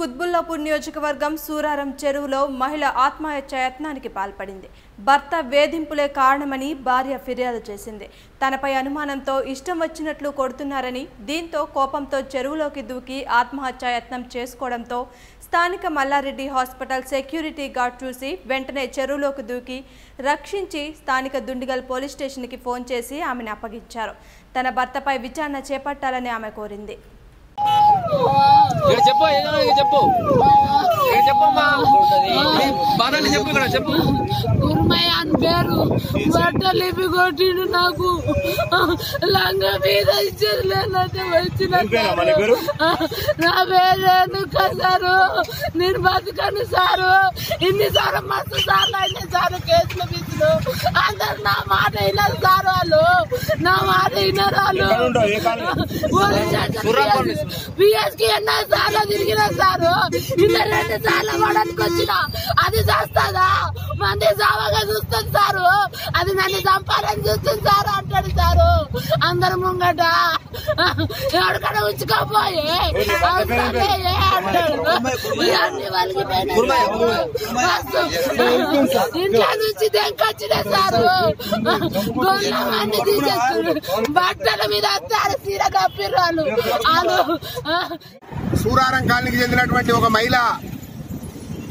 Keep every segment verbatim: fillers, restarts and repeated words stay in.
కుత్బుల్లాపూర్ నియోజకవర్గం సూరారం చెరువులో మహిళ ఆత్మహత్య యత్నానికి పాల్పడింది. భర్త వేధింపులే కారణమని భార్య ఫిర్యాదు చేసింది. తనపై అనుమానంతో ఇష్టం వచ్చినట్లు కొడుతున్నారని, దీంతో కోపంతో చెరువులోకి దూకి ఆత్మహత్య యత్నం చేసుకోవడంతో స్థానిక మల్లారెడ్డి హాస్పిటల్ సెక్యూరిటీ గార్డ్ చూసి వెంటనే చెరువులోకి దూకి రక్షించి స్థానిక దుండిగల్ పోలీస్ స్టేషన్కి ఫోన్ చేసి ఆమెను అప్పగించారు. తన భర్తపై విచారణ చేపట్టాలని ఆమె కోరింది. ఇక్కడ చెప్పు ఏదో చెప్పు ఇక్కడ చెప్పమ్మా బాధలు చెప్పు ఇక్కడ చెప్పు. గురుమయ్య అని పేరు, బట్టలు ఇవి కొట్టిండు, నాకు లంగా మీద ఇచ్చేదిలేదంటే వచ్చిన నా పేరు సారు, నేను బతుకను సారు, ఇన్నిసార్లు మస్తు సార్లు అయినా సారు కేసులు బిచ్చులు అందరు నా మాట వినరు సారు, వాళ్ళు నా మాట వినరు, వాళ్ళు బిఎస్కి ఎన్నో సార్లు తిరిగిన సారు, ఇలా రెండు సార్లు పడకొచ్చిన అది చేస్తుందా, మంది జావగా చూస్తుంది సారు, అది నన్ను చంపాలని చూస్తుంది సారు అంటాడు సారు. అందరు ముంగట ఎవరికడ ఉంచుకోపోయి ఇవన్నీ వలిగిపోయిన ఇంట్లో నుంచి దెంకొచ్చిన సారు, గొల్లవన్నీ తీసేస్తున్నారు, బట్టల మీద వస్తారు, సీర కప్పిర్రు వాళ్ళు. సూరారం కాలనీకి చెందినటువంటి ఒక మహిళ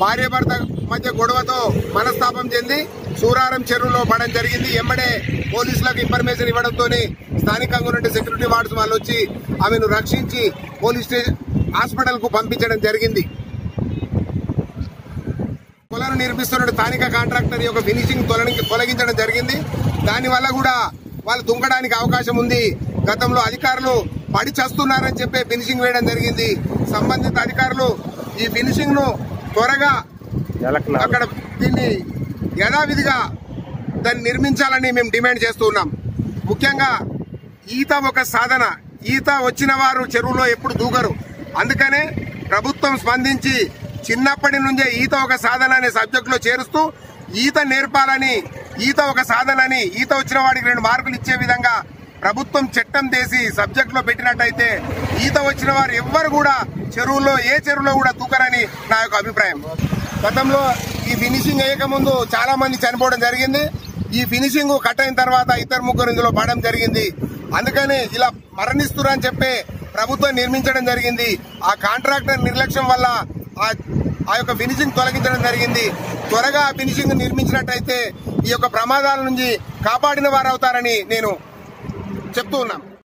భార్య భర్త మధ్య గొడవతో మనస్తాపం చెంది సూరారం చెరువులో పడడం జరిగింది. ఎమ్మడే పోలీసులకు ఇన్ఫర్మేషన్ ఇవ్వడంతో స్థానికంగా నుండి సెక్యూరిటీ వార్డ్స్ వాళ్ళు వచ్చి ఆమెను రక్షించి పోలీస్ స్టేషన్ హాస్పిటల్ కు పంపించడం జరిగింది. కొలను నిర్మిస్తున్న స్థానిక కాంట్రాక్టర్ యొక్క ఫినిషింగ్ తొలగించడం జరిగింది. దానివల్ల కూడా వాళ్ళు దుంకడానికి అవకాశం ఉంది. గతంలో అధికారులు పడి చేస్తున్నారని చెప్పి ఫినిషింగ్ వేయడం జరిగింది. సంబంధిత అధికారులు ఈ ఫినిషింగ్ ను త్వరగా అక్కడ దీన్ని యథావిధిగా దాన్ని నిర్మించాలని మేము డిమాండ్ చేస్తూ ఉన్నాం. ముఖ్యంగా ఈత ఒక సాధన, ఈత వచ్చిన వారు చెరువులో ఎప్పుడు దూకరు. అందుకనే ప్రభుత్వం స్పందించి చిన్నప్పటి నుంచే ఈత ఒక సాధన అనే సబ్జెక్టులో చేరుస్తూ ఈత నేర్పాలని, ఈత ఒక సాధన అని ఈత వచ్చిన వాడికి రెండు మార్కులు ఇచ్చే విధంగా ప్రభుత్వం చట్టం చేసి సబ్జెక్టులో పెట్టినట్టయితే ఈత వచ్చిన వారు ఎవ్వరు కూడా చెరువులో ఏ చెరువులో కూడా దూకరని నా యొక్క అభిప్రాయం. గతంలో ఈ ఫినిషింగ్ వేయకముందు చాలా మంది చనిపోవడం జరిగింది. ఈ ఫినిషింగ్ కట్ అయిన తర్వాత ఇద్దరు ముగ్గురు ఇందులో పడడం జరిగింది. అందుకని ఇలా మరణిస్తురని చెప్పే ప్రభుత్వం నిర్మించడం జరిగింది. ఆ కాంట్రాక్టర్ నిర్లక్ష్యం వల్ల ఆ యొక్క ఫినిషింగ్ తొలగించడం జరిగింది. త్వరగా ఆ ఫినిషింగ్ నిర్మించినట్టయితే ఈ యొక్క ప్రమాదాల నుంచి కాపాడిన వారు అవుతారని నేను చెప్తూ ఉన్నాం.